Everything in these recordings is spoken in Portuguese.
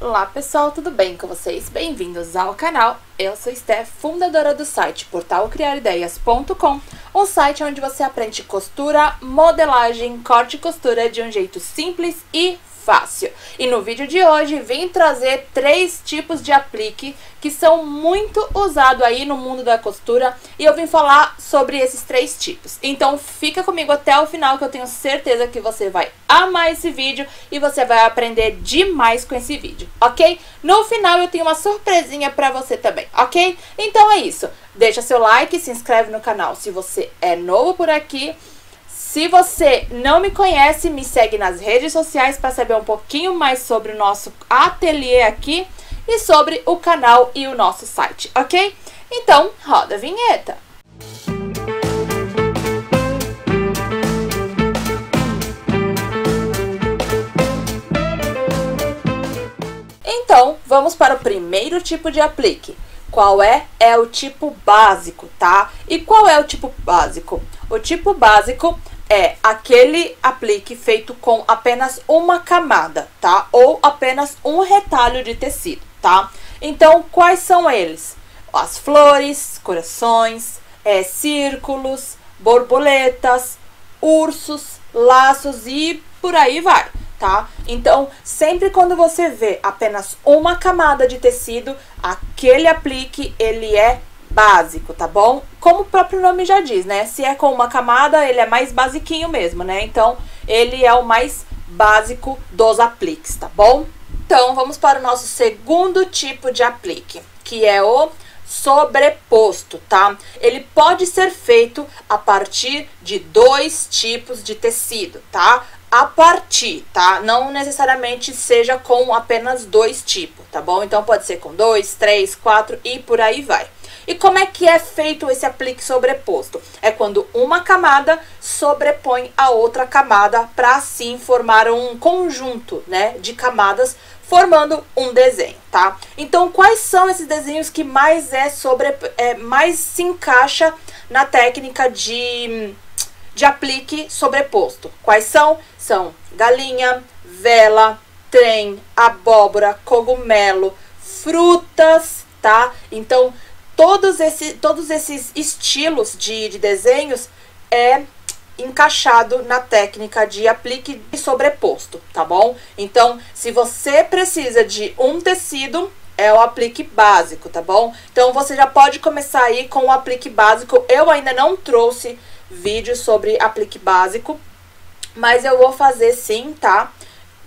Olá pessoal, tudo bem com vocês? Bem-vindos ao canal, eu sou Steph, fundadora do site portalcriarideias.com, um site onde você aprende costura, modelagem, corte e costura de um jeito simples e fácil. E no vídeo de hoje vim trazer 3 tipos de aplique que são muito usados aí no mundo da costura e eu vim falar sobre esses 3 tipos. Então fica comigo até o final que eu tenho certeza que você vai amar esse vídeo e você vai aprender demais com esse vídeo, ok? No final eu tenho uma surpresinha pra você também, ok? Então é isso, deixa seu like, se inscreve no canal se você é novo por aqui. Se você não me conhece, me segue nas redes sociais para saber um pouquinho mais sobre o nosso ateliê aqui e sobre o canal e o nosso site, ok? Então, roda a vinheta! Então, vamos para o primeiro tipo de aplique. Qual é? É o tipo básico, tá? E qual é o tipo básico? O tipo básico é aquele aplique feito com apenas uma camada, tá? Ou apenas um retalho de tecido, tá? Então, quais são eles? As flores, corações, círculos, borboletas, ursos, laços e por aí vai, tá? Então, sempre quando você vê apenas uma camada de tecido, aquele aplique, ele é básico, tá bom? Como o próprio nome já diz, né? Se é com uma camada, ele é mais basiquinho mesmo, né? Então, ele é o mais básico dos apliques, tá bom? Então, vamos para o nosso segundo tipo de aplique, que é o sobreposto, tá? Ele pode ser feito a partir de 2 tipos de tecido, tá? A partir, tá? Não necessariamente seja com apenas 2 tipos, tá bom? Então, pode ser com 2, 3, 4 e por aí vai. E como é que é feito esse aplique sobreposto? É quando uma camada sobrepõe a outra camada para assim formar um conjunto, né, de camadas formando um desenho, tá? Então, quais são esses desenhos que mais mais se encaixa na técnica de aplique sobreposto? Quais são? São galinha, vela, trem, abóbora, cogumelo, frutas, tá? Então, todos esses estilos de desenhos é encaixado na técnica de aplique sobreposto, tá bom? Então, se você precisa de um tecido, é o aplique básico, tá bom? Então, você já pode começar aí com o aplique básico. Eu ainda não trouxe vídeo sobre aplique básico, mas eu vou fazer sim, tá?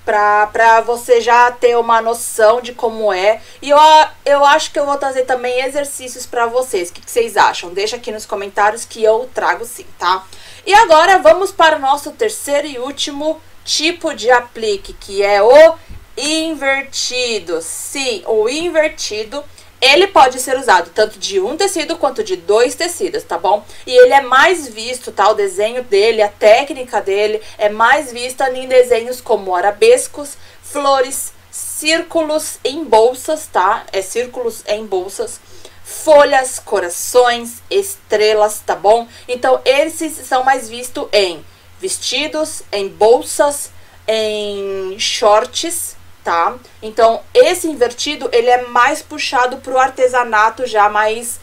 Pra você já ter uma noção de como é. E eu acho que eu vou trazer também exercícios pra vocês. O que vocês acham? Deixa aqui nos comentários que eu trago sim, tá? E agora vamos para o nosso terceiro e último tipo de aplique, que é o invertido. Sim, o invertido, ele pode ser usado tanto de um tecido quanto de 2 tecidos, tá bom? E ele é mais visto, tá? O desenho dele, a técnica dele é mais vista em desenhos como arabescos, flores, círculos em bolsas, tá? Círculos em bolsas, folhas, corações, estrelas, tá bom? Então, esses são mais vistos em vestidos, em bolsas, em shorts, tá? Então, esse invertido, ele é mais puxado pro artesanato, já mais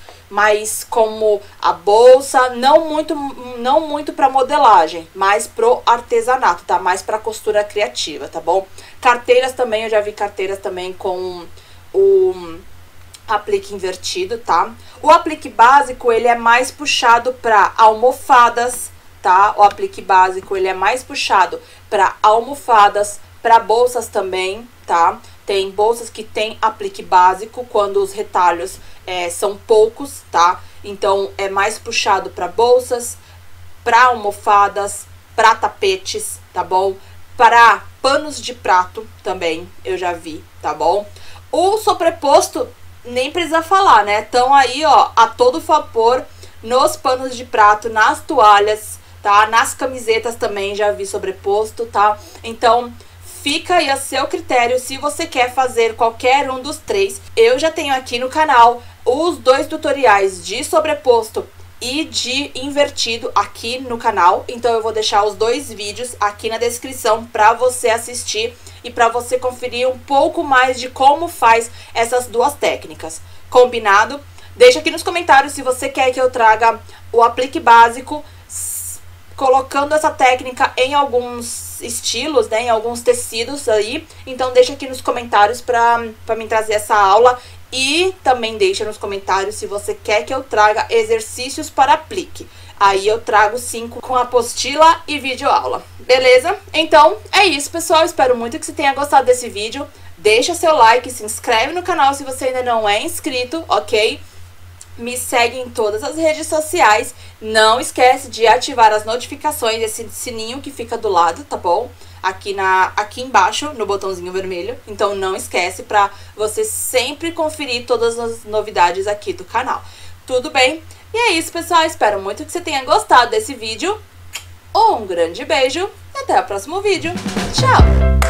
como a bolsa, não muito pra modelagem, mais pro artesanato, tá? Mais pra costura criativa, tá bom? Carteiras também, eu já vi carteiras também com o aplique invertido, tá? O aplique básico, ele é mais puxado pra almofadas, tá? O aplique básico, ele é mais puxado pra almofadas, para bolsas também, tá? Tem bolsas que tem aplique básico quando os retalhos são poucos, tá? Então, é mais puxado para bolsas, para almofadas, para tapetes, tá bom? Para panos de prato também, eu já vi, tá bom? O sobreposto, nem precisa falar, né? Então, aí, ó, a todo vapor, nos panos de prato, nas toalhas, tá? Nas camisetas também já vi sobreposto, tá? Então, fica aí a seu critério se você quer fazer qualquer um dos 3. Eu já tenho aqui no canal os 2 tutoriais de sobreposto e de invertido aqui no canal. Então, eu vou deixar os 2 vídeos aqui na descrição para você assistir e para você conferir um pouco mais de como faz essas duas técnicas. Combinado? Deixa aqui nos comentários se você quer que eu traga o aplique básico, colocando essa técnica em alguns estilos, né, em alguns tecidos aí. Então deixa aqui nos comentários para mim trazer essa aula. E também deixa nos comentários se você quer que eu traga exercícios para aplique. Aí eu trago 5 com apostila e videoaula, beleza? Então é isso, pessoal. Espero muito que você tenha gostado desse vídeo. Deixa seu like, se inscreve no canal se você ainda não é inscrito, ok? Me segue em todas as redes sociais. Não esquece de ativar as notificações, esse sininho que fica do lado, tá bom? Aqui embaixo, no botãozinho vermelho. Então não esquece, pra você sempre conferir todas as novidades aqui do canal. Tudo bem? E é isso, pessoal. Espero muito que você tenha gostado desse vídeo. Um grande beijo e até o próximo vídeo. Tchau!